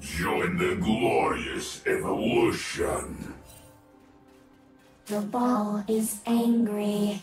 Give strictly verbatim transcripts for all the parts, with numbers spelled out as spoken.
Join the glorious evolution. The ball is angry.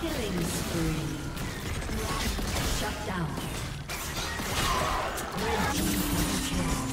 Killing spree. Shut down. Red team has killed. Shut down.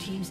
Team's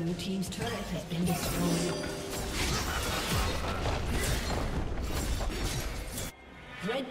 Blue team's turret has been destroyed. Red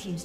Red Team's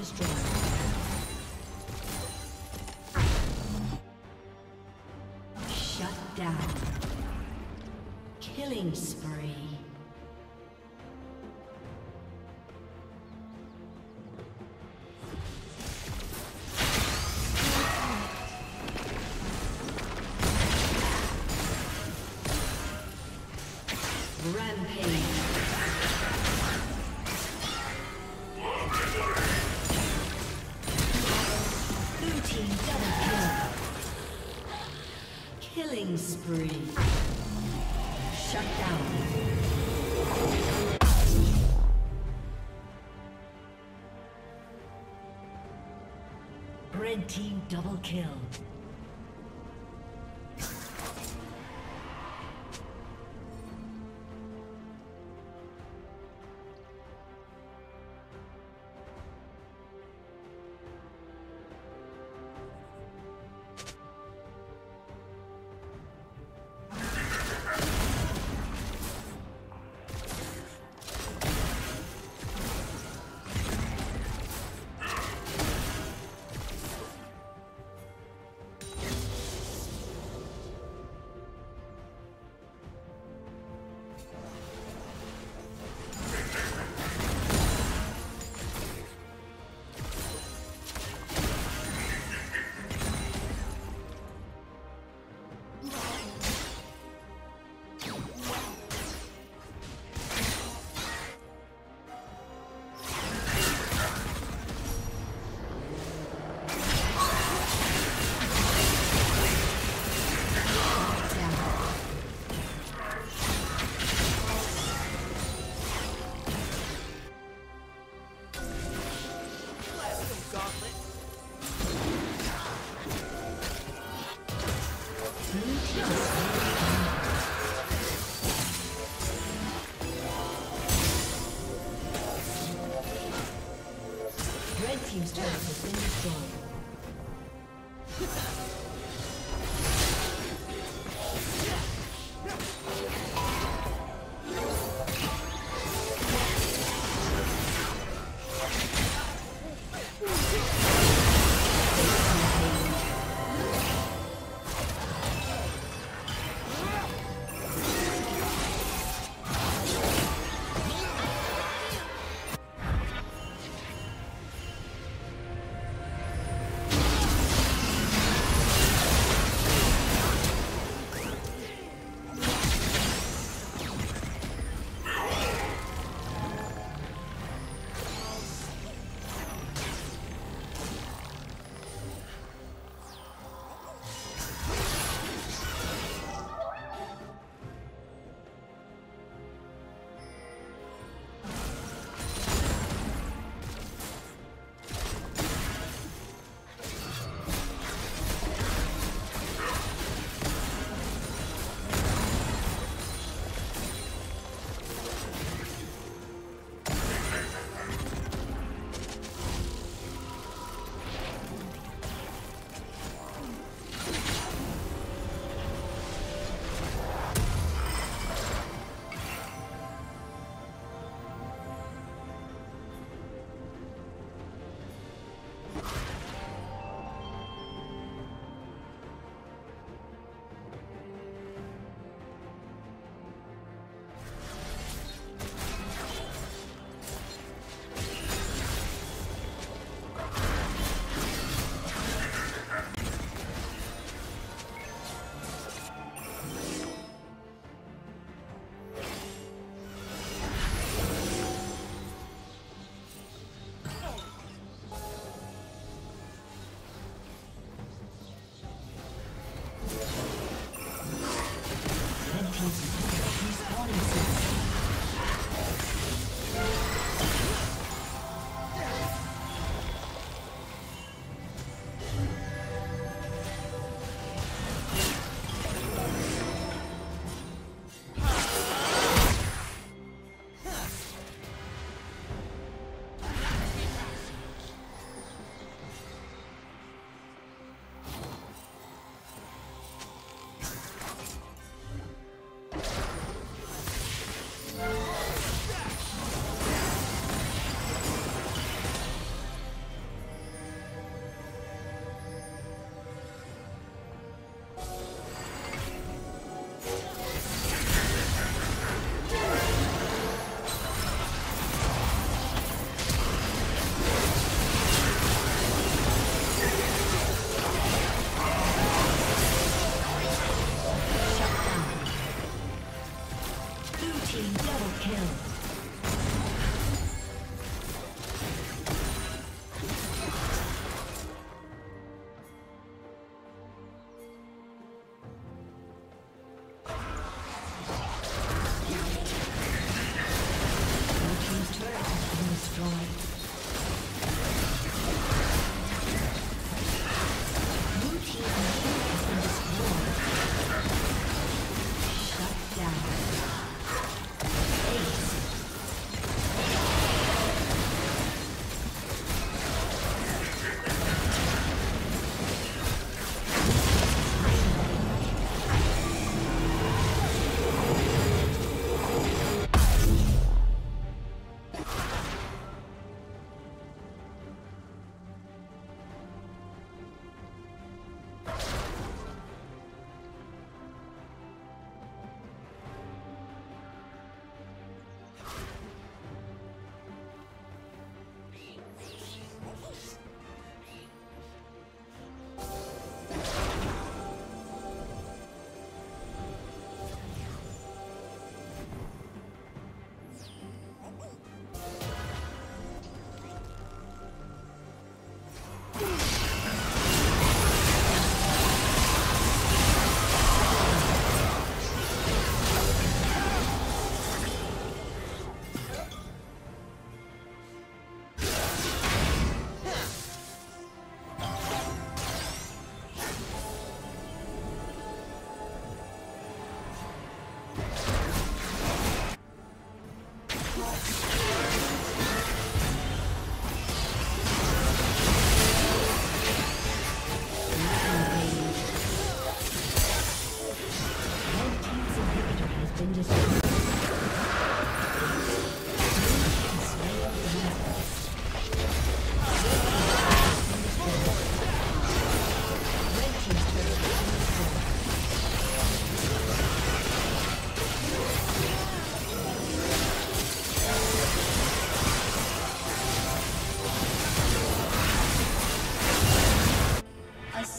Spree. Shut down. Red Team double kill.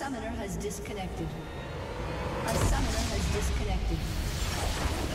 summoner has disconnected. A summoner has disconnected.